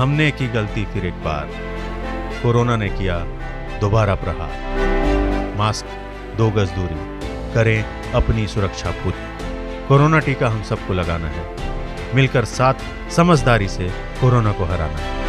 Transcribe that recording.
हमने की गलती फिर एक बार, कोरोना ने किया दोबारा प्रहार। मास्क, 2 गज दूरी, करें अपनी सुरक्षा खुद। कोरोना टीका हम सबको लगाना है, मिलकर साथ समझदारी से कोरोना को हराना है।